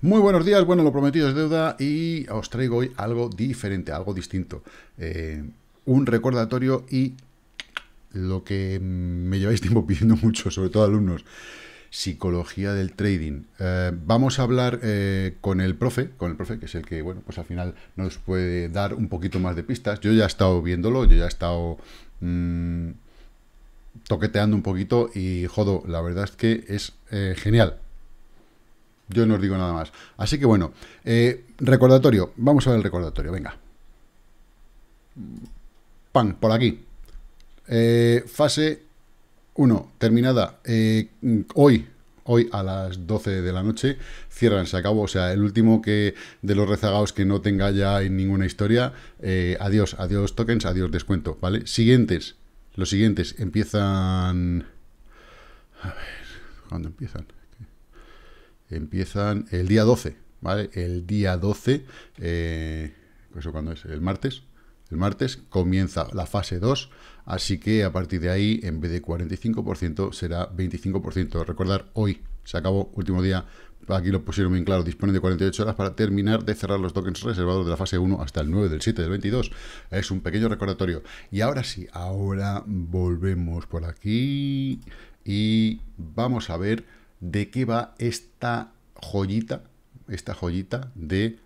Muy buenos días, bueno, lo prometido es deuda y os traigo hoy algo diferente, algo distinto. Un recordatorio y lo que me lleváis tiempo pidiendo mucho, sobre todo alumnos, psicología del trading. Vamos a hablar con el profe, que es el que, bueno, pues al final nos puede dar un poquito más de pistas. Yo ya he estado viéndolo, yo ya he estado toqueteando un poquito y, jodo, la verdad es que es genial. Yo no os digo nada más. Así que, bueno, recordatorio. Vamos a ver el recordatorio, venga. Pan, por aquí. Fase 1, terminada. Hoy a las 12 de la noche cierran, se acabó. O sea, el último que de los rezagados que no tenga ya en ninguna historia, adiós tokens, adiós descuento, ¿vale? Siguientes, los siguientes empiezan... A ver, ¿cuándo empiezan? Empiezan el día 12, ¿vale? El día 12, ¿eso cuándo es? El martes. El martes comienza la fase 2, así que a partir de ahí, en vez de 45%, será 25%. Recordar, hoy se acabó, último día, aquí lo pusieron bien claro, disponen de 48 horas para terminar de cerrar los tokens reservados de la fase 1 hasta el 9 del 7 del 22. Es un pequeño recordatorio. Y ahora sí, ahora volvemos por aquí y vamos a ver de qué va esta joyita de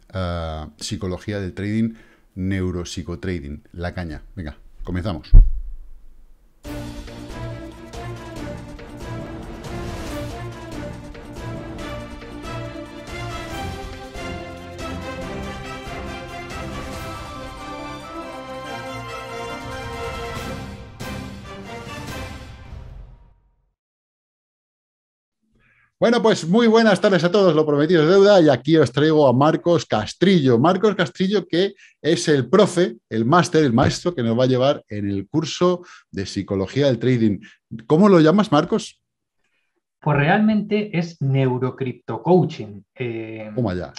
psicología del trading, neuropsicotrading, la caña. Venga, comenzamos. Bueno, pues muy buenas tardes a todos, lo prometido es deuda, y aquí os traigo a Marcos Castrillo. Marcos Castrillo, que es el profe, el máster, el maestro que nos va a llevar en el curso de psicología del trading. ¿Cómo lo llamas, Marcos? Pues realmente es Neurocripto Coaching. ¿Cómo allá?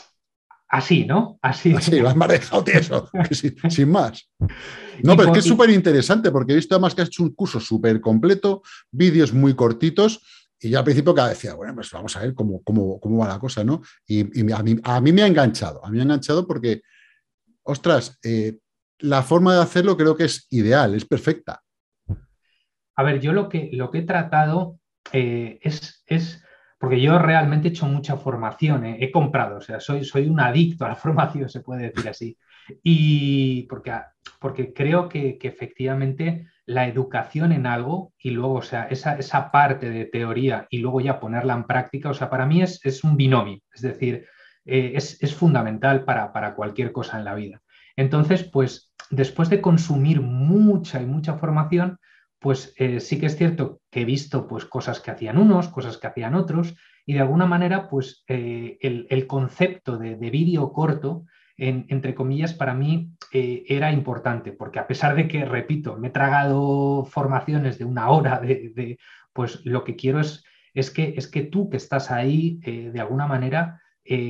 Así, ¿no? Así lo has manejado tieso, sin más. No, pero es que es súper interesante, porque he visto además que has hecho un curso súper completo, vídeos muy cortitos. Y yo al principio cada vez decía, bueno, pues vamos a ver cómo va la cosa, ¿no? Y a mí me ha enganchado. A mí me ha enganchado porque, ostras, la forma de hacerlo creo que es ideal, es perfecta. A ver, yo lo que he tratado es porque yo realmente he hecho mucha formación, he comprado, o sea, soy un adicto a la formación, se puede decir así. Y porque creo que efectivamente... la educación en algo y luego, o sea, esa parte de teoría y luego ya ponerla en práctica, o sea, para mí es un binomio, es decir, es fundamental para cualquier cosa en la vida. Entonces, pues, después de consumir mucha formación, pues sí que es cierto que he visto, pues, cosas que hacían unos, cosas que hacían otros, y de alguna manera, pues, el concepto de vídeo corto, entre comillas, para mí era importante, porque a pesar de que, repito, me he tragado formaciones de una hora, pues lo que quiero es que tú que estás ahí, de alguna manera,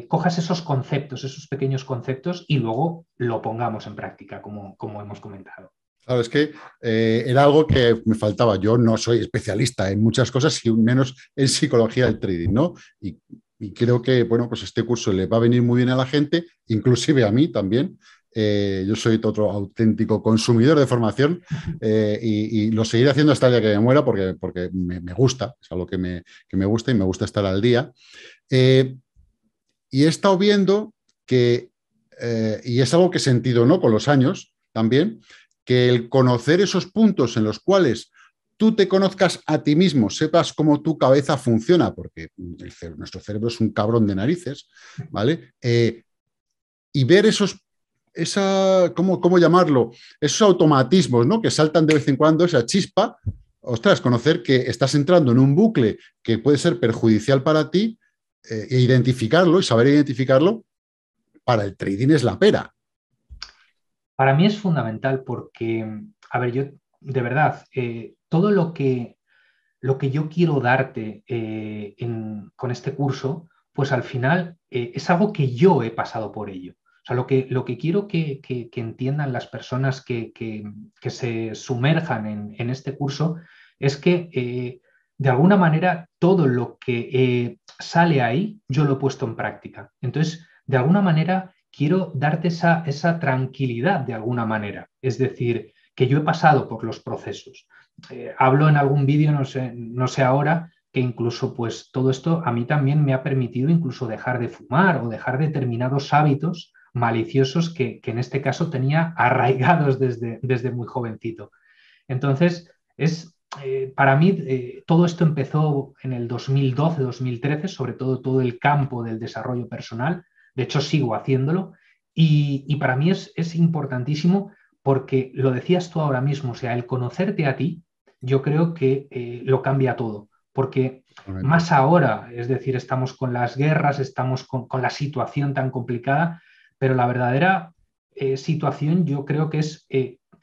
cojas esos conceptos, esos pequeños conceptos, y luego lo pongamos en práctica, como hemos comentado. Claro, es que era algo que me faltaba. Yo no soy especialista en muchas cosas, y menos en psicología del trading, ¿no? Y creo que, bueno, pues este curso le va a venir muy bien a la gente, inclusive a mí también. Yo soy otro auténtico consumidor de formación, y lo seguiré haciendo hasta el día que me muera, porque me gusta, es algo que me gusta, y me gusta estar al día. Y he estado viendo que, y es algo que he sentido, ¿no?, con los años también, que el conocer esos puntos en los cuales tú te conozcas a ti mismo, sepas cómo tu cabeza funciona, porque nuestro cerebro es un cabrón de narices, ¿vale? Y ver ¿cómo llamarlo? Esos automatismos, ¿no?, que saltan de vez en cuando, esa chispa. Ostras, conocer que estás entrando en un bucle que puede ser perjudicial para ti, e identificarlo, y saber identificarlo, para el trading es la pera. Para mí es fundamental porque, a ver, yo de verdad... todo lo que yo quiero darte con este curso, pues al final es algo que yo he pasado por ello. O sea, lo que quiero que entiendan las personas que se sumerjan en este curso es que de alguna manera todo lo que sale ahí yo lo he puesto en práctica. Entonces, de alguna manera quiero darte esa tranquilidad de alguna manera. Es decir, que yo he pasado por los procesos. Hablo en algún vídeo, no sé ahora, que incluso pues todo esto a mí también me ha permitido incluso dejar de fumar o dejar determinados hábitos maliciosos que en este caso tenía arraigados desde muy jovencito. Entonces, para mí todo esto empezó en el 2012, 2013, sobre todo el campo del desarrollo personal. De hecho, sigo haciéndolo y para mí es importantísimo porque lo decías tú ahora mismo, o sea, el conocerte a ti, yo creo que lo cambia todo, porque correcto. Más ahora, es decir, estamos con las guerras, estamos con la situación tan complicada, pero la verdadera situación yo creo que es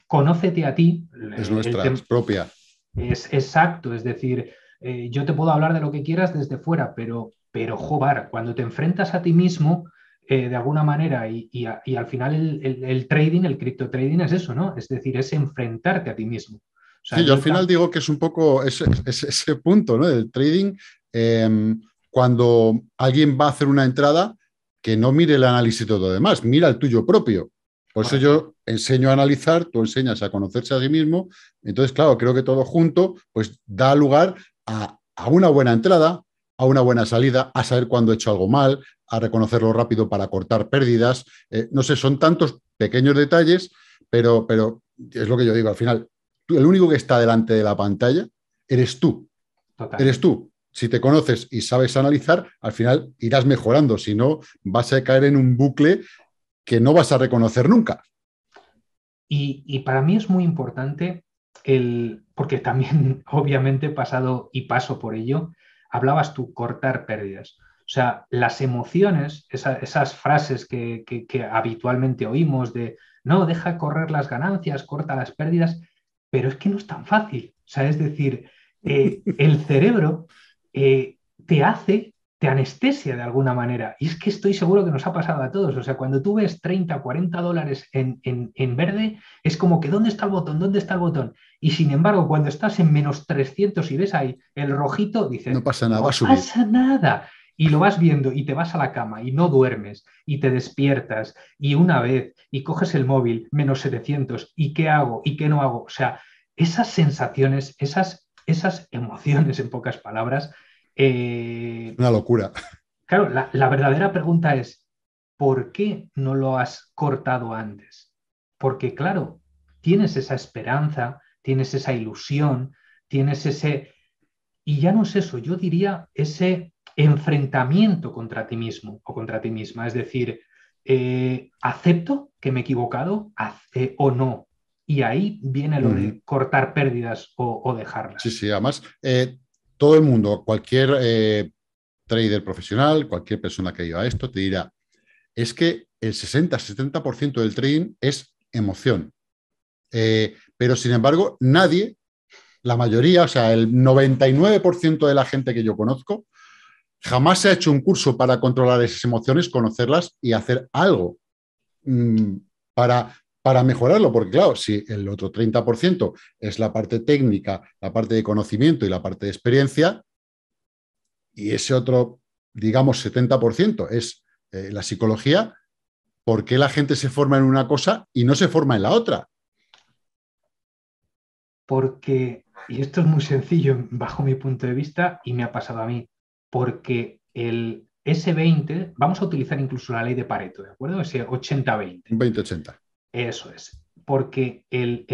conócete a ti. Es nuestra, es propia. Es exacto, es decir, yo te puedo hablar de lo que quieras desde fuera, pero joder, cuando te enfrentas a ti mismo de alguna manera y al final el trading, el criptotrading es eso, ¿no? Es decir, es enfrentarte a ti mismo. O sea, sí, yo al final digo que es un poco ese punto, ¿no? Del trading, cuando alguien va a hacer una entrada, que no mire el análisis de todo lo demás, mira el tuyo propio. Por eso yo enseño a analizar, tú enseñas a conocerse a sí mismo. Entonces, claro, creo que todo junto pues da lugar a una buena entrada, a una buena salida, a saber cuándo he hecho algo mal, a reconocerlo rápido para cortar pérdidas. No sé, son tantos pequeños detalles, pero es lo que yo digo. Al final, tú, el único que está delante de la pantalla eres tú. Total. Eres tú. Si te conoces y sabes analizar, al final irás mejorando. Si no, vas a caer en un bucle que no vas a reconocer nunca. Y para mí es muy importante, porque también obviamente paso por ello, hablabas tú, cortar pérdidas. O sea, las emociones, esas frases que habitualmente oímos de no, deja correr las ganancias, corta las pérdidas, pero es que no es tan fácil. O sea, es decir, el cerebro te anestesia de alguna manera. Y es que estoy seguro que nos ha pasado a todos. O sea, cuando tú ves 30, 40 dólares en verde, es como que ¿dónde está el botón? ¿Dónde está el botón? Y sin embargo, cuando estás en menos 300 y ves ahí el rojito, dices... No pasa nada, va a subir. No pasa nada. Y lo vas viendo y te vas a la cama y no duermes y te despiertas y una vez y coges el móvil, menos 700, ¿y qué hago? ¿Y qué no hago? O sea, esas sensaciones, esas emociones, en pocas palabras... una locura. Claro, la verdadera pregunta es ¿por qué no lo has cortado antes? Porque claro, tienes esa esperanza, tienes esa ilusión, tienes ese... Y ya no es eso, yo diría ese enfrentamiento contra ti mismo o contra ti misma. Es decir, ¿acepto que me he equivocado o no? Y ahí viene lo de cortar pérdidas o dejarlas. Sí, sí, además... todo el mundo, cualquier trader profesional, cualquier persona que lleva esto, te dirá, es que el 60-70% del trading es emoción. Pero, sin embargo, nadie, la mayoría, o sea, el 99% de la gente que yo conozco, jamás se ha hecho un curso para controlar esas emociones, conocerlas y hacer algo para mejorarlo, porque claro, si el otro 30% es la parte técnica, la parte de conocimiento y la parte de experiencia, y ese otro, digamos, 70% es la psicología, ¿por qué la gente se forma en una cosa y no se forma en la otra? Porque, y esto es muy sencillo bajo mi punto de vista, y me ha pasado a mí, porque el S20, vamos a utilizar incluso la ley de Pareto, ¿de acuerdo? Ese 80-20. 20-80. Eso es, porque el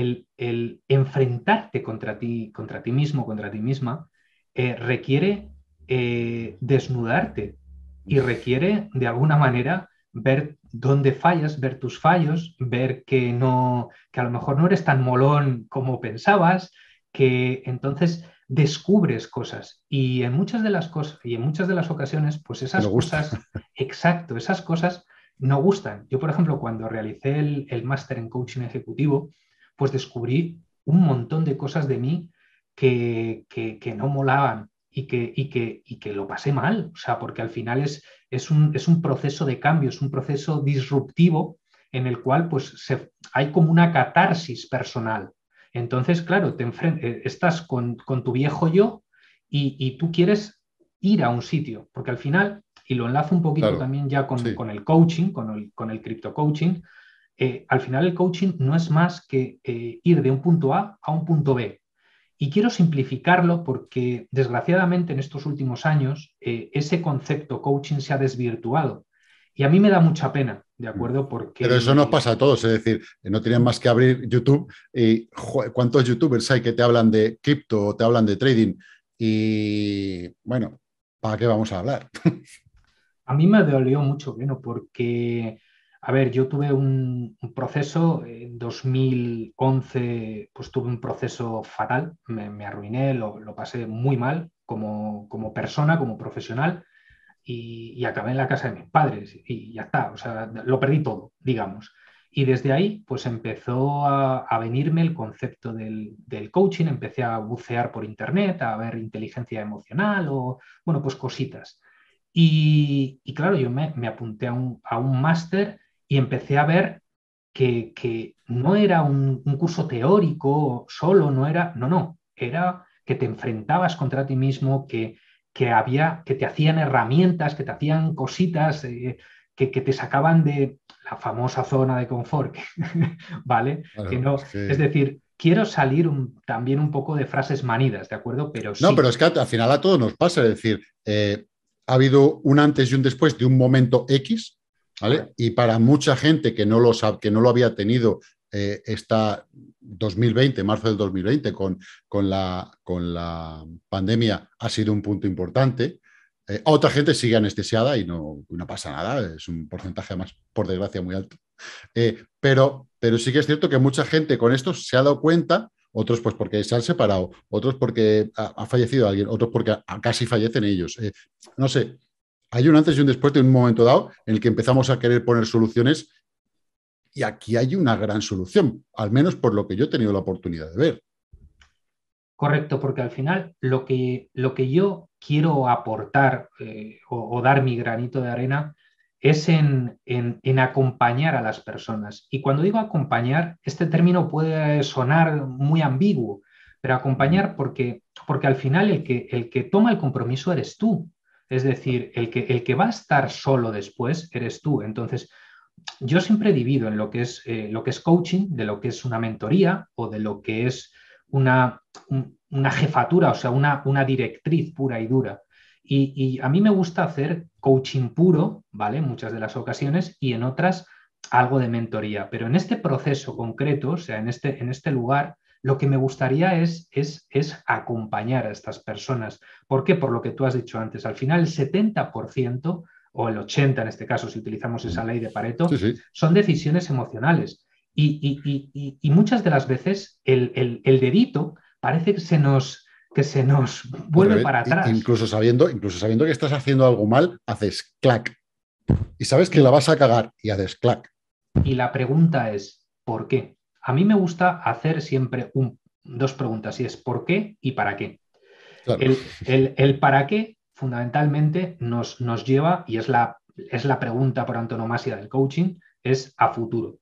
enfrentarte contra ti mismo, contra ti misma, requiere desnudarte y requiere, de alguna manera, ver dónde fallas, ver tus fallos, ver que a lo mejor no eres tan molón como pensabas, que entonces descubres cosas. Y en muchas de las cosas, y en muchas de las ocasiones, pues esas cosas, exacto, esas cosas... no gustan. Yo, por ejemplo, cuando realicé el máster en coaching ejecutivo, pues descubrí un montón de cosas de mí que no molaban y que lo pasé mal. O sea, porque al final es un proceso de cambio, es un proceso disruptivo en el cual pues, hay como una catarsis personal. Entonces, claro, estás con tu viejo yo y tú quieres ir a un sitio, porque al final, y lo enlazo un poquito también ya con el coaching, con el cripto coaching, al final el coaching no es más que ir de un punto A a un punto B. Y quiero simplificarlo porque, desgraciadamente, en estos últimos años, ese concepto coaching se ha desvirtuado. Y a mí me da mucha pena, ¿de acuerdo? Porque... Pero eso nos pasa a todos, es decir, no tenían más que abrir YouTube. Y, ¿cuántos youtubers hay que te hablan de cripto o te hablan de trading? Y, bueno, ¿para qué vamos a hablar? A mí me dolió mucho, bueno, porque... A ver, yo tuve un proceso, en 2011 pues tuve un proceso fatal, me arruiné, lo pasé muy mal como persona, como profesional, y acabé en la casa de mis padres y ya está, o sea, lo perdí todo, digamos. Y desde ahí pues empezó a venirme el concepto del coaching, empecé a bucear por internet, a ver inteligencia emocional o, bueno, pues cositas. Y claro, yo me apunté a un máster y empecé a ver que no era un curso teórico solo, era que te enfrentabas contra ti mismo, que te hacían herramientas, que te hacían cositas, que te sacaban de la famosa zona de confort, ¿vale? Claro, que no, sí. Es decir, quiero salir también un poco de frases manidas, ¿de acuerdo? Pero sí. No, pero es que al final a todos nos pasa, es decir... Ha habido un antes y un después de un momento X, ¿vale? Claro. Y para mucha gente que no lo había tenido esta 2020, marzo del 2020, con la pandemia, ha sido un punto importante. A otra gente sigue anestesiada y no pasa nada, es un porcentaje además, por desgracia, muy alto. Pero sí que es cierto que mucha gente con esto se ha dado cuenta. Otros pues porque se han separado, otros porque ha fallecido alguien, otros porque casi fallecen ellos. No sé, hay un antes y un después de un momento dado en el que empezamos a querer poner soluciones y aquí hay una gran solución, al menos por lo que yo he tenido la oportunidad de ver. Correcto, porque al final lo que yo quiero aportar o dar mi granito de arena es en acompañar a las personas. Y cuando digo acompañar, este término puede sonar muy ambiguo, pero acompañar porque al final el que toma el compromiso eres tú. Es decir, el que va a estar solo después eres tú. Entonces, yo siempre divido en lo que es coaching, de lo que es una mentoría o de lo que es una jefatura, o sea, una directriz pura y dura. Y a mí me gusta hacer coaching puro, ¿vale? En muchas de las ocasiones y en otras algo de mentoría. Pero en este proceso concreto, o sea, en este lugar, lo que me gustaría es acompañar a estas personas. ¿Por qué? Por lo que tú has dicho antes. Al final, el 70% o el 80% en este caso, si utilizamos esa ley de Pareto, sí, sí, son decisiones emocionales. Y muchas de las veces el dedito parece que se nos vuelve para atrás. Incluso sabiendo que estás haciendo algo mal, haces clac. Y sabes que la vas a cagar y haces clac. Y la pregunta es, ¿por qué? A mí me gusta hacer siempre dos preguntas, y es ¿por qué y para qué? Claro. El para qué fundamentalmente nos lleva, y es la pregunta por antonomasia del coaching, es a futuro.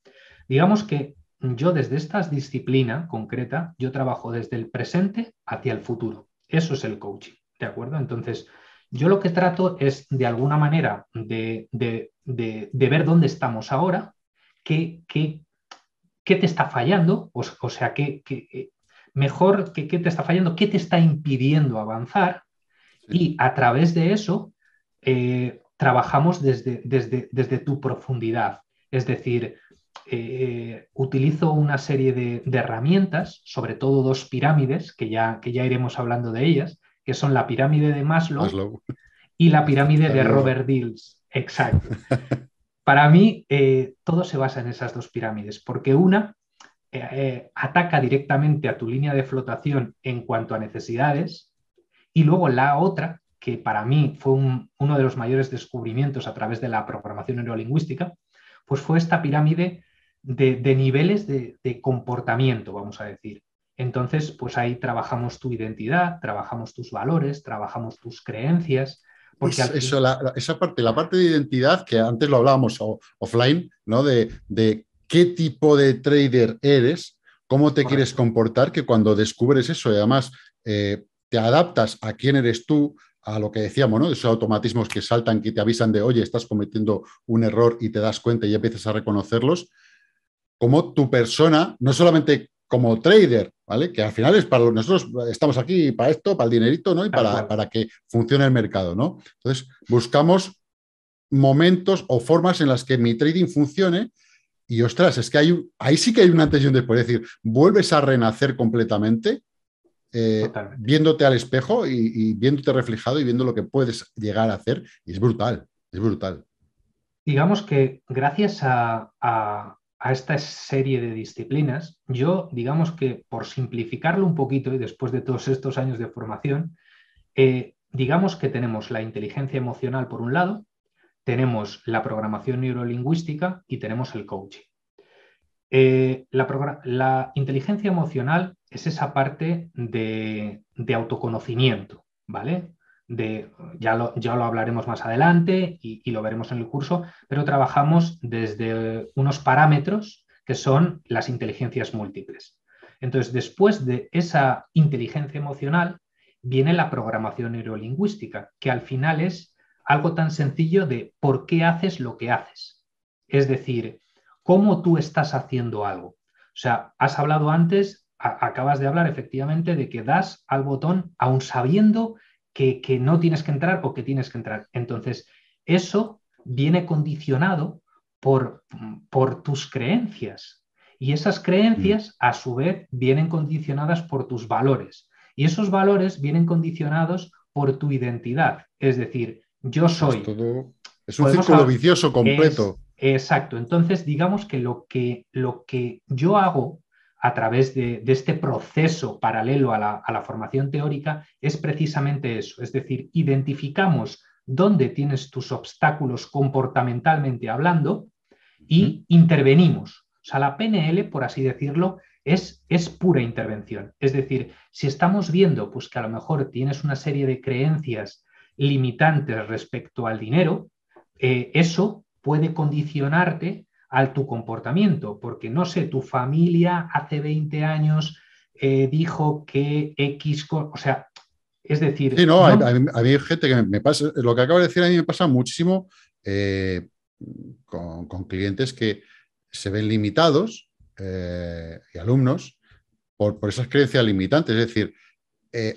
Digamos que yo desde esta disciplina concreta, yo trabajo desde el presente hacia el futuro. Eso es el coaching, ¿de acuerdo? Entonces, yo lo que trato es, de alguna manera, de ver dónde estamos ahora, qué te está fallando, o sea, qué te está fallando, qué te está impidiendo avanzar, y a través de eso trabajamos desde tu profundidad. Es decir... utilizo una serie de herramientas, sobre todo dos pirámides, que ya iremos hablando de ellas, que son la pirámide de Maslow. Y la pirámide de Robert Dilts. Exacto. Para mí, todo se basa en esas dos pirámides, porque una ataca directamente a tu línea de flotación en cuanto a necesidades, y luego la otra, que para mí fue uno de los mayores descubrimientos a través de la programación neurolingüística, pues fue esta pirámide de niveles de comportamiento, vamos a decir. Entonces, pues ahí trabajamos tu identidad, trabajamos tus valores, trabajamos tus creencias. Porque esa parte de identidad, que antes lo hablábamos offline, ¿no? De qué tipo de trader eres, cómo te quieres comportar, que cuando descubres eso, y además te adaptas a quién eres tú, a lo que decíamos, ¿no? Esos automatismos que saltan, que te avisan de, oye, estás cometiendo un error y te das cuenta y empiezas a reconocerlos, como tu persona, no solamente como trader, ¿vale? Que al final es para nosotros, estamos aquí para esto, para el dinerito, ¿no? Y para que funcione el mercado, ¿no? Entonces, buscamos momentos o formas en las que mi trading funcione y, ostras, es que ahí sí que hay un antes y un después. Es decir, vuelves a renacer completamente viéndote al espejo y viéndote reflejado y viendo lo que puedes llegar a hacer. Y es brutal, es brutal. Digamos que gracias a esta serie de disciplinas, yo, digamos que por simplificarlo un poquito y después de todos estos años de formación, digamos que tenemos la inteligencia emocional por un lado, tenemos la programación neurolingüística y tenemos el coaching. La inteligencia emocional es esa parte de autoconocimiento, ¿vale? Ya lo hablaremos más adelante y lo veremos en el curso, pero trabajamos desde unos parámetros que son las inteligencias múltiples. Entonces, después de esa inteligencia emocional viene la programación neurolingüística, que al final es algo tan sencillo de por qué haces lo que haces. Es decir, cómo tú estás haciendo algo. O sea, has hablado antes, acabas de hablar efectivamente de que das al botón aún sabiendo que no tienes que entrar o que tienes que entrar. Entonces, eso viene condicionado por tus creencias. Y esas creencias, a su vez, vienen condicionadas por tus valores. Y esos valores vienen condicionados por tu identidad. Es decir, yo soy... Es un círculo vicioso completo. Exacto. Entonces, digamos que lo que yo hago a través de este proceso paralelo a la formación teórica es precisamente eso. Es decir, identificamos dónde tienes tus obstáculos comportamentalmente hablando y intervenimos. O sea, la PNL, por así decirlo, es pura intervención. Es decir, si estamos viendo pues, que a lo mejor tienes una serie de creencias limitantes respecto al dinero, eso puede condicionarte a tu comportamiento, porque no sé, tu familia hace 20 años dijo que X, o sea, es decir... Sí, no, hay gente que me pasa, lo que acabo de decir a mí me pasa muchísimo con clientes que se ven limitados y alumnos por esas creencias limitantes, es decir,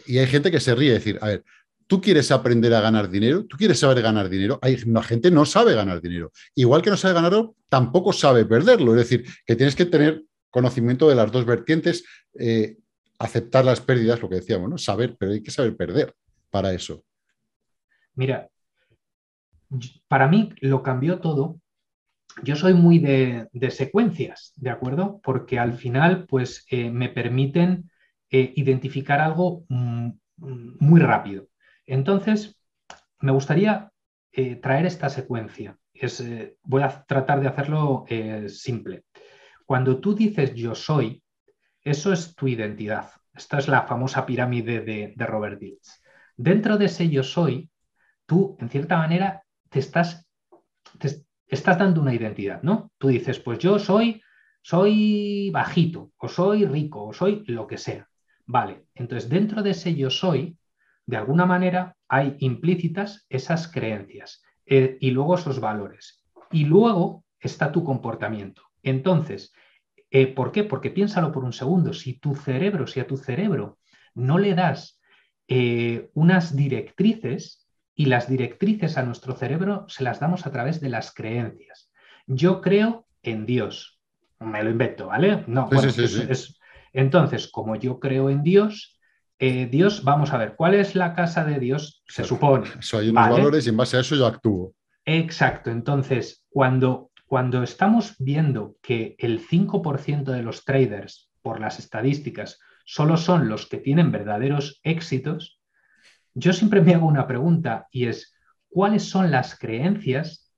y hay gente que se ríe, es decir, a ver, ¿tú quieres aprender a ganar dinero? ¿Tú quieres saber ganar dinero? La gente no sabe ganar dinero. Igual que no sabe ganarlo, tampoco sabe perderlo. Es decir, que tienes que tener conocimiento de las dos vertientes, aceptar las pérdidas, lo que decíamos, ¿no? Saber, pero hay que saber perder para eso. Mira, para mí lo cambió todo. Yo soy muy de secuencias, ¿de acuerdo? Porque al final pues, me permiten identificar algo muy rápido. Entonces, me gustaría traer esta secuencia. Voy a tratar de hacerlo simple. Cuando tú dices yo soy, eso es tu identidad. Esta es la famosa pirámide de Robert Dilts. Dentro de ese yo soy, tú, en cierta manera, te estás dando una identidad, ¿no? Tú dices, pues yo soy bajito, o soy rico, o soy lo que sea. Vale, entonces dentro de ese yo soy, de alguna manera hay implícitas esas creencias y luego esos valores. Y luego está tu comportamiento. Entonces, ¿por qué? Porque piénsalo por un segundo. Si a tu cerebro no le das unas directrices, y las directrices a nuestro cerebro se las damos a través de las creencias. Yo creo en Dios. Me lo invento, ¿vale? No, bueno, sí. Entonces, como yo creo en Dios... Dios, vamos a ver, ¿cuál es la casa de Dios? Se supone. Eso hay unos valores y en base a eso yo actúo. Exacto. Entonces, cuando estamos viendo que el 5% de los traders, por las estadísticas, solo son los que tienen verdaderos éxitos, yo siempre me hago una pregunta y es, ¿cuáles son las creencias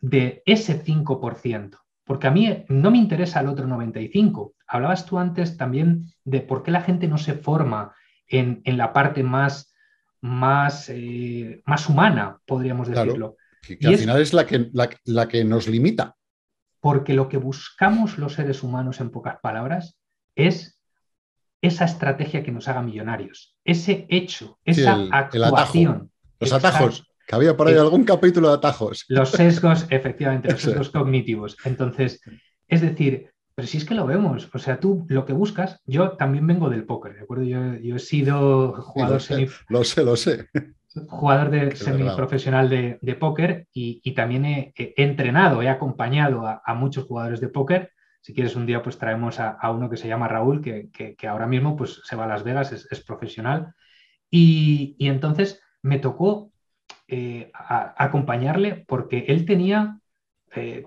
de ese 5%? Porque a mí no me interesa el otro 95%. Hablabas tú antes también de por qué la gente no se forma en la parte más humana, podríamos decirlo. Claro, que al final es la que nos limita. Porque lo que buscamos los seres humanos, en pocas palabras, es esa estrategia que nos haga millonarios, ese hecho, esa actuación. Atajo. Los atajos, que había por ahí algún capítulo de atajos. Los sesgos, efectivamente, los sesgos cognitivos. Entonces, es decir, pero si es que lo vemos, o sea, tú lo que buscas, yo también vengo del póker, ¿de acuerdo? Yo he sido jugador semiprofesional de póker y también he entrenado, he acompañado a muchos jugadores de póker. Si quieres un día pues traemos a uno que se llama Raúl, que ahora mismo pues se va a Las Vegas, es profesional. Y entonces me tocó acompañarle porque él tenía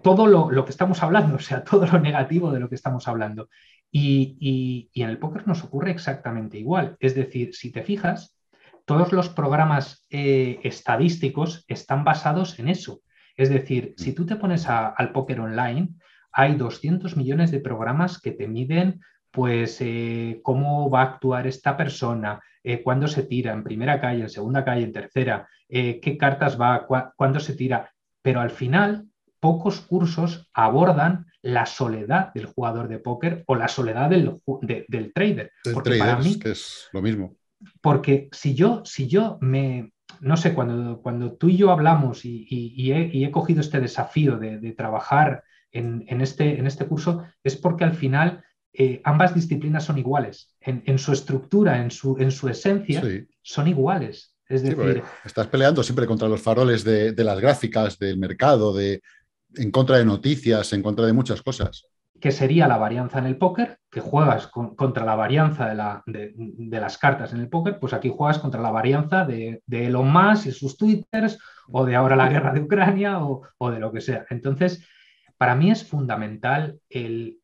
todo lo que estamos hablando, o sea, todo lo negativo de lo que estamos hablando. Y en el póker nos ocurre exactamente igual. Es decir, si te fijas, todos los programas estadísticos están basados en eso. Es decir, si tú te pones al póker online, hay 200 millones de programas que te miden pues cómo va a actuar esta persona, cuándo se tira, en primera calle, en segunda calle, en tercera, qué cartas va, cuándo se tira. Pero al final, pocos cursos abordan la soledad del jugador de póker o la soledad del trader. Porque para mí es lo mismo. Porque si yo me... No sé, cuando tú y yo hablamos y he cogido este desafío de trabajar en este curso, es porque al final ambas disciplinas son iguales. En su estructura, en su esencia, sí, son iguales. Es decir, estás peleando siempre contra los faroles de las gráficas, del mercado, en contra de noticias, en contra de muchas cosas. Que sería la varianza en el póker, que juegas contra la varianza de las cartas en el póker, pues aquí juegas contra la varianza de Elon Musk y sus twitters, o de ahora la guerra de Ucrania, o de lo que sea. Entonces, para mí es fundamental el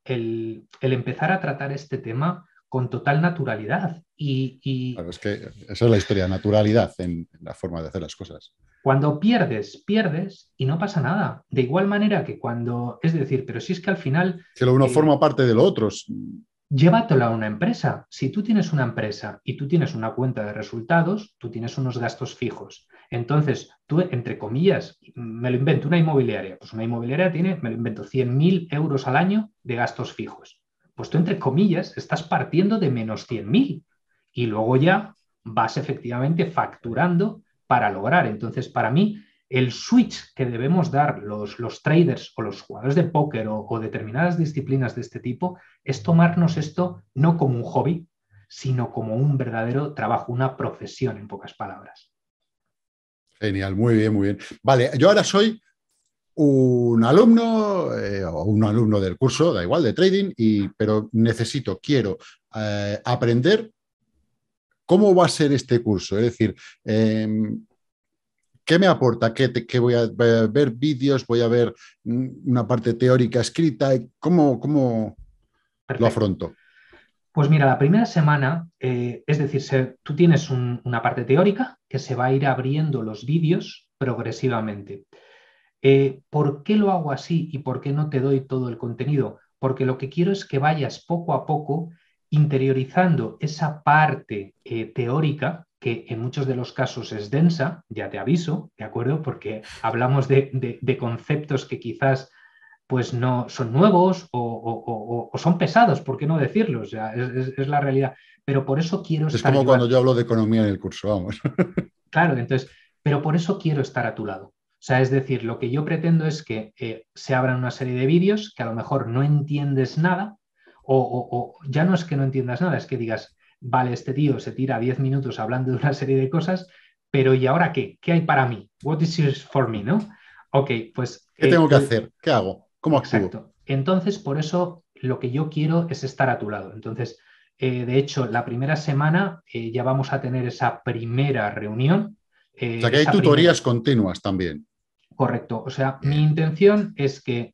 empezar a tratar este tema con total naturalidad. Claro, es que esa es la historia, naturalidad en la forma de hacer las cosas. Cuando pierdes y no pasa nada. De igual manera que cuando... Es decir, pero si es que al final... Que lo uno forma parte de lo otro. Llévatelo a una empresa. Si tú tienes una empresa y tú tienes una cuenta de resultados, tú tienes unos gastos fijos. Entonces, tú, entre comillas, me lo invento, una inmobiliaria. Pues una inmobiliaria tiene, me lo invento, 100.000 euros al año de gastos fijos. Pues tú, entre comillas, estás partiendo de menos 100.000 y luego ya vas efectivamente facturando para lograr. Entonces, para mí, el switch que debemos dar los traders o los jugadores de póker o determinadas disciplinas de este tipo es tomarnos esto no como un hobby, sino como un verdadero trabajo, una profesión, en pocas palabras. Genial, muy bien, muy bien. Vale, yo ahora soy... un alumno o un alumno del curso, da igual, de trading, pero quiero aprender cómo va a ser este curso. Es decir, ¿qué me aporta? ¿Qué voy a ver vídeos? ¿Voy a ver una parte teórica escrita? ¿Cómo lo afronto? Pues mira, la primera semana, es decir, tú tienes una parte teórica que se va a ir abriendo los vídeos progresivamente. ¿Por qué lo hago así y por qué no te doy todo el contenido? Porque lo que quiero es que vayas poco a poco interiorizando esa parte teórica, que en muchos de los casos es densa, ya te aviso, ¿de acuerdo? Porque hablamos de conceptos que quizás pues no son nuevos o son pesados, ¿por qué no decirlo? O sea, es la realidad. Pero por eso quiero estar... Es como cuando yo hablo de economía en el curso, vamos. Claro, entonces, pero por eso quiero estar a tu lado. O sea, es decir, lo que yo pretendo es que se abran una serie de vídeos que a lo mejor no entiendes nada o ya no es que no entiendas nada, es que digas, vale, este tío se tira 10 minutos hablando de una serie de cosas, pero ¿y ahora qué? ¿Qué hay para mí? What is it for me, ¿no? Ok, pues... ¿Qué tengo que hacer? ¿Qué hago? ¿Cómo actúo? Exacto. Entonces, por eso lo que yo quiero es estar a tu lado. Entonces, de hecho, la primera semana ya vamos a tener esa primera reunión. O sea, que hay tutorías continuas también. Correcto. O sea, mi intención es que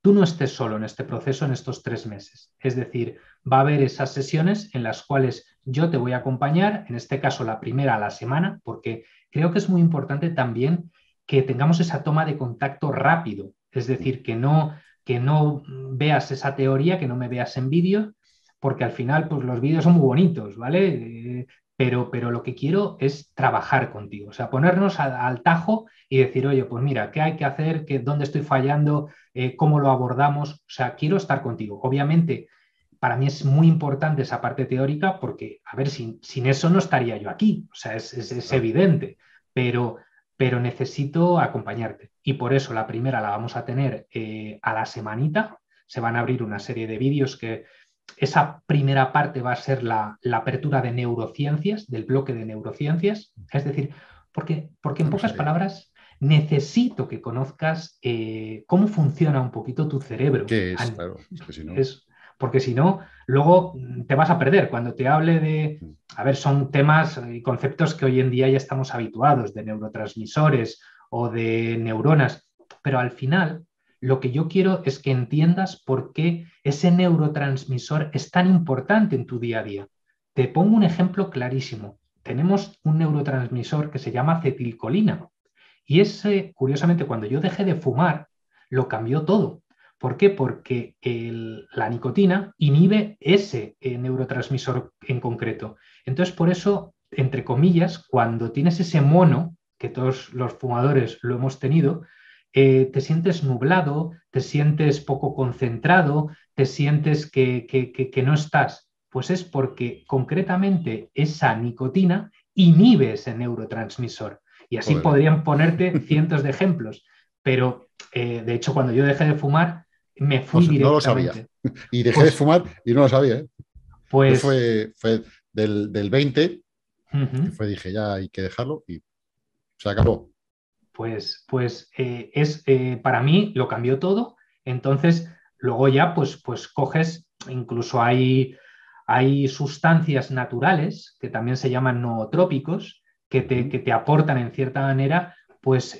tú no estés solo en este proceso en estos 3 meses. Es decir, va a haber esas sesiones en las cuales yo te voy a acompañar, en este caso la primera a la semana, porque creo que es muy importante también que tengamos esa toma de contacto rápido. Es decir, que no veas esa teoría, que no me veas en vídeo, porque al final pues, los vídeos son muy bonitos, ¿vale? Pero lo que quiero es trabajar contigo, o sea, ponernos al tajo y decir, oye, pues mira, ¿qué hay que hacer? ¿Dónde estoy fallando? ¿Cómo lo abordamos? O sea, quiero estar contigo. Obviamente, para mí es muy importante esa parte teórica porque, a ver, sin eso no estaría yo aquí. O sea, es evidente, pero necesito acompañarte. Y por eso la primera la vamos a tener a la semanita. Se van a abrir una serie de vídeos que esa primera parte va a ser la apertura de neurociencias, del bloque de neurociencias. Es decir, porque en pocas palabras... necesito que conozcas cómo funciona un poquito tu cerebro. ¿Qué es? Claro, es que si no... porque si no, luego te vas a perder. Cuando te hable de... A ver, son temas y conceptos que hoy en día ya estamos habituados, de neurotransmisores o de neuronas. Pero al final, lo que yo quiero es que entiendas por qué ese neurotransmisor es tan importante en tu día a día. Te pongo un ejemplo clarísimo. Tenemos un neurotransmisor que se llama acetilcolina. Y ese, curiosamente, cuando yo dejé de fumar, lo cambió todo. ¿Por qué? Porque la nicotina inhibe ese neurotransmisor en concreto. Entonces, por eso, entre comillas, cuando tienes ese mono, que todos los fumadores lo hemos tenido, te sientes nublado, te sientes poco concentrado, te sientes que no estás. Pues es porque, concretamente, esa nicotina inhibe ese neurotransmisor. Y así podrían ponerte cientos de ejemplos. Pero, de hecho, cuando yo dejé de fumar, me fui directamente. No lo sabía. Y dejé de fumar y no lo sabía. Pues fue del 20, dije, ya hay que dejarlo y se acabó. Pues para mí lo cambió todo. Entonces, luego ya pues coges, incluso hay sustancias naturales que también se llaman nootrópicos, que te aportan en cierta manera pues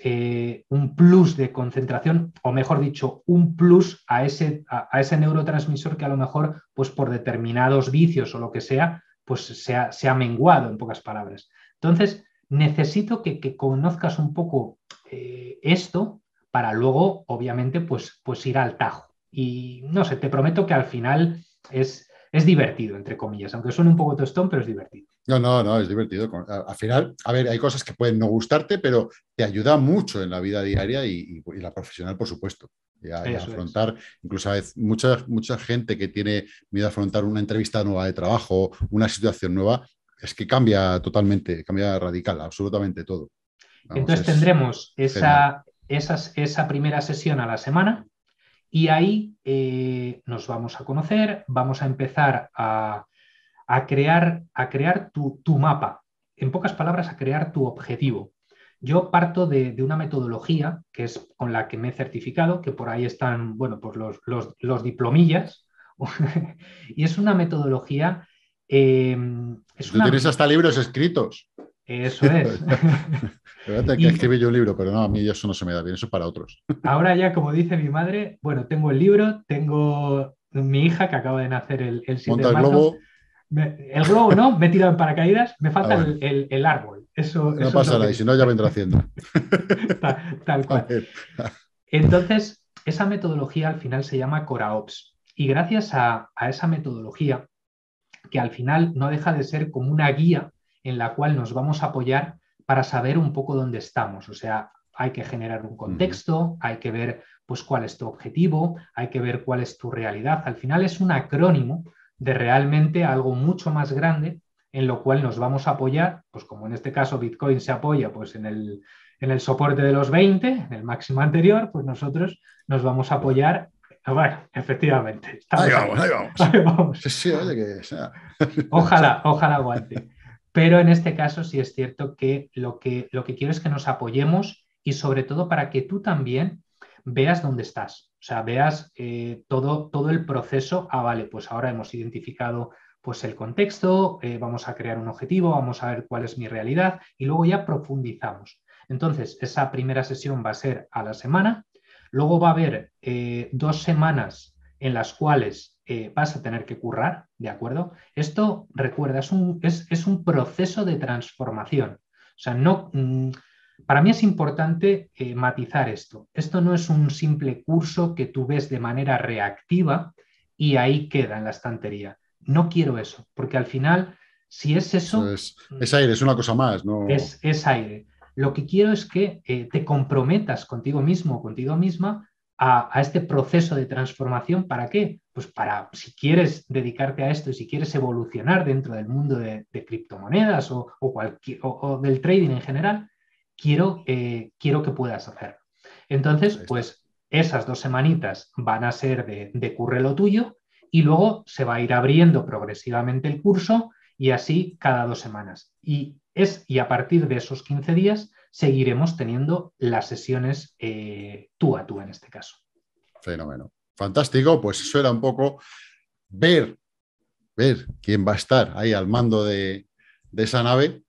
un plus de concentración, o mejor dicho, un plus a ese neurotransmisor que a lo mejor pues por determinados vicios o lo que sea, pues se ha menguado, en pocas palabras. Entonces, necesito que conozcas un poco esto para luego, obviamente, pues ir al tajo. Y no sé, te prometo que al final es divertido, entre comillas, aunque suene un poco tostón, pero es divertido. No, es divertido. Al final, a ver, hay cosas que pueden no gustarte, pero te ayuda mucho en la vida diaria y la profesional, por supuesto. Y a afrontar, incluso a veces, mucha gente que tiene miedo a afrontar una entrevista nueva de trabajo, una situación nueva, es que cambia totalmente, cambia radical, absolutamente todo. Vamos, entonces tendremos esa primera sesión a la semana. Y ahí nos vamos a conocer, vamos a empezar a crear tu mapa, en pocas palabras, a crear tu objetivo. Yo parto de una metodología que es con la que me he certificado, que por ahí están, bueno, pues los diplomillas, y es una metodología... tienes hasta libros escritos. Eso es. Verdad que escribí yo un libro, pero no, a mí eso no se me da bien, eso es para otros. Ahora ya, como dice mi madre, bueno, tengo el libro, tengo mi hija que acaba de nacer el 7 de marzo. Globo. El globo no, me he tirado en paracaídas, me falta el árbol. Eso no pasa nada, y si no ya vendrá Hacienda. tal cual. Entonces, esa metodología al final se llama CoraOps. Y gracias a esa metodología, que al final no deja de ser como una guía en la cual nos vamos a apoyar para saber un poco dónde estamos. O sea, hay que generar un contexto, hay que ver pues, cuál es tu objetivo, hay que ver cuál es tu realidad. Al final es un acrónimo de realmente algo mucho más grande en lo cual nos vamos a apoyar, pues como en este caso Bitcoin se apoya pues, en el soporte de los 20, en el máximo anterior, pues nosotros nos vamos a apoyar. Bueno, efectivamente. Ahí vamos. Sí, oye, que sea. Ojalá aguante. Pero en este caso sí es cierto que lo que quiero es que nos apoyemos y sobre todo para que tú también veas dónde estás. O sea, veas todo el proceso. Ah, vale, pues ahora hemos identificado pues, el contexto, vamos a crear un objetivo, vamos a ver cuál es mi realidad y luego ya profundizamos. Entonces, esa primera sesión va a ser a la semana. Luego va a haber 2 semanas en las cuales... vas a tener que currar, ¿de acuerdo? Esto, recuerda, es un proceso de transformación. O sea, no, para mí es importante matizar esto. Esto no es un simple curso que tú ves de manera reactiva y ahí queda en la estantería. No quiero eso, porque al final, si es eso... Es aire, es una cosa más, ¿no? Es aire. Lo que quiero es que te comprometas contigo mismo o contigo misma a este proceso de transformación. ¿Para qué? pues para, si quieres dedicarte a esto y si quieres evolucionar dentro del mundo de criptomonedas o del trading en general, quiero que puedas hacerlo. Entonces, pues esas 2 semanitas van a ser de curre lo tuyo y luego se va a ir abriendo progresivamente el curso y así cada 2 semanas. Y a partir de esos 15 días seguiremos teniendo las sesiones tú a tú en este caso. Fenómeno. Fantástico, pues eso era un poco ver quién va a estar ahí al mando de esa nave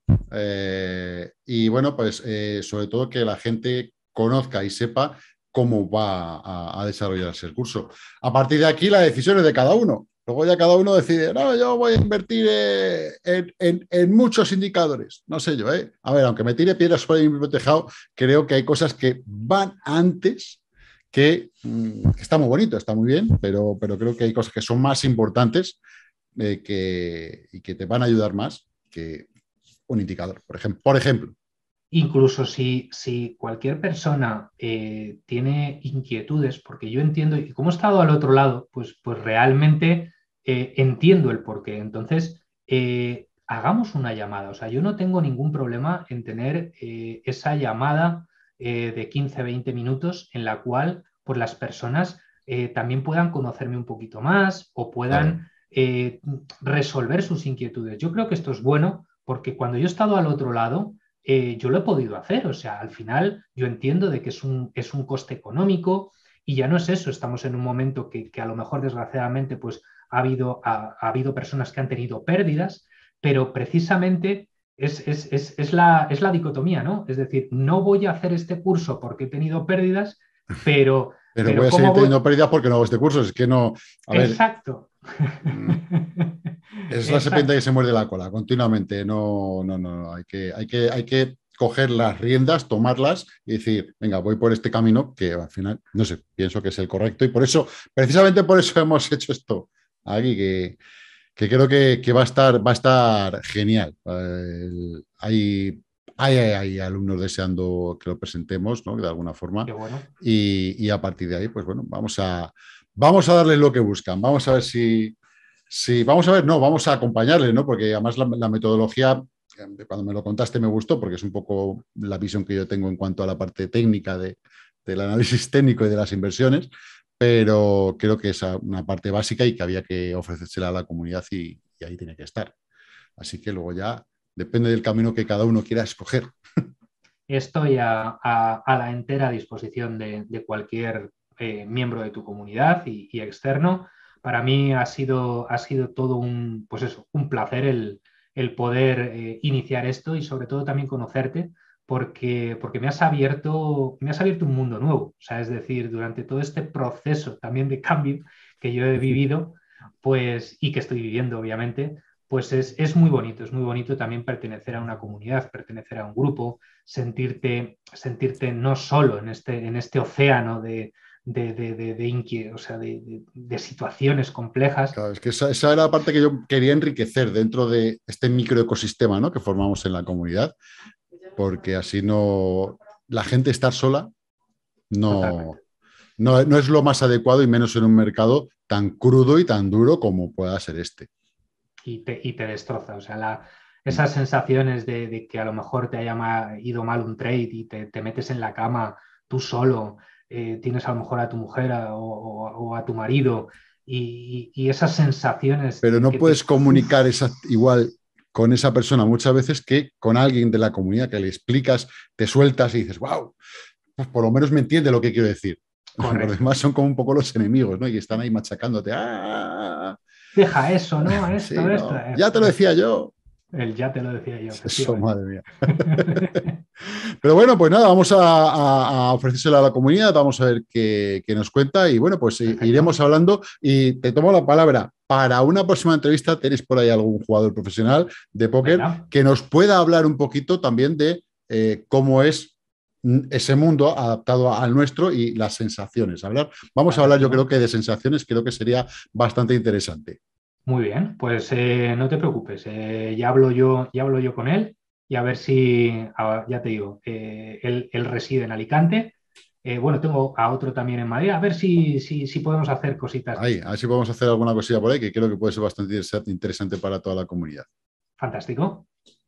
y bueno, pues sobre todo que la gente conozca y sepa cómo va a desarrollarse el curso. A partir de aquí, las decisiones de cada uno. Luego ya cada uno decide, no, yo voy a invertir en muchos indicadores. No sé yo, A ver, aunque me tire piedras por el mismo tejado, creo que hay cosas que van antes, que está muy bonito, está muy bien, pero creo que hay cosas que son más importantes y que te van a ayudar más que un indicador, por ejemplo. Incluso si cualquier persona tiene inquietudes, porque yo entiendo, y como he estado al otro lado, pues realmente entiendo el porqué. Entonces, hagamos una llamada. O sea, yo no tengo ningún problema en tener esa llamada de 15-20 minutos en la cual pues, las personas también puedan conocerme un poquito más o puedan resolver sus inquietudes. Yo creo que esto es bueno porque cuando yo he estado al otro lado, yo lo he podido hacer, o sea, al final yo entiendo de que es un coste económico y ya no es eso, estamos en un momento que a lo mejor desgraciadamente pues, ha habido personas que han tenido pérdidas, pero precisamente es la dicotomía, ¿no? Es decir, no voy a hacer este curso porque he tenido pérdidas, pero voy a seguir teniendo pérdidas porque no hago este curso, es que no... A ver. Exacto. Es la serpiente que se muerde la cola continuamente, no, hay que coger las riendas, tomarlas y decir, venga, voy por este camino que al final, no sé, pienso que es el correcto y por eso, precisamente por eso hemos hecho esto aquí, que creo que va a estar genial. Hay alumnos deseando que lo presentemos, ¿no? De alguna forma. Qué bueno. Y a partir de ahí, pues bueno, vamos a darles lo que buscan, vamos a ver si... Sí, vamos a acompañarles, ¿no? Porque además la metodología, cuando me lo contaste me gustó, porque es un poco la visión que yo tengo en cuanto a la parte técnica del análisis técnico y de las inversiones, pero creo que es una parte básica y que había que ofrecérsela a la comunidad y ahí tiene que estar. Así que luego ya depende del camino que cada uno quiera escoger. Estoy a la entera disposición de cualquier miembro de tu comunidad y externo. Para mí ha sido todo un placer el poder iniciar esto y sobre todo también conocerte porque me has abierto un mundo nuevo. O sea, es decir, durante todo este proceso también de cambio que yo he vivido pues, y que estoy viviendo, obviamente, pues es muy bonito también pertenecer a una comunidad, pertenecer a un grupo, sentirte no solo en este océano de situaciones complejas. Claro, es que esa era la parte que yo quería enriquecer dentro de este microecosistema, ¿no? Que formamos en la comunidad, porque así no la gente estar sola no es lo más adecuado y menos en un mercado tan crudo y tan duro como pueda ser este. Y te destroza, o sea, esas sensaciones de que a lo mejor te haya ido mal un trade y te metes en la cama tú solo. Tienes a lo mejor a tu mujer o a tu marido y esas sensaciones... Pero no puedes comunicar igual con esa persona muchas veces que con alguien de la comunidad que le explicas, te sueltas y dices, wow, pues por lo menos me entiende lo que quiero decir. Correcto. Los demás son como un poco los enemigos, ¿no? Y están ahí machacándote. ¡Ah! Deja eso, ¿no? Esto, sí, no. Esto. Ya te lo decía yo. Ya te lo decía yo. Eso, madre mía. Pero bueno, pues nada, vamos a ofrecérselo a la comunidad, vamos a ver qué nos cuenta y bueno, pues perfecto. Iremos hablando y te tomo la palabra. Para una próxima entrevista tenéis por ahí algún jugador profesional de póker que nos pueda hablar un poquito también de cómo es ese mundo adaptado al nuestro y las sensaciones. Vamos a hablar yo creo que de sensaciones, creo que sería bastante interesante. Muy bien, pues no te preocupes, ya hablo yo con él y a ver si, ya te digo, él reside en Alicante Bueno, tengo a otro también en Madrid. A ver si podemos hacer cositas. Ahí, a ver si podemos hacer alguna cosilla por ahí, que creo que puede ser bastante interesante para toda la comunidad. Fantástico.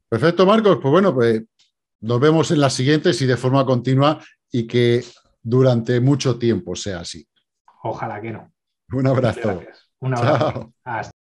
Perfecto, Marcos. Pues bueno, pues nos vemos en las siguientes y de forma continua y que durante mucho tiempo sea así. Ojalá que no. Un abrazo. Gracias. Un abrazo. Chao. Hasta